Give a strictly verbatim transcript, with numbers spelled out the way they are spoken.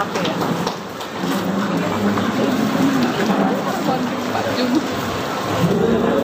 up here.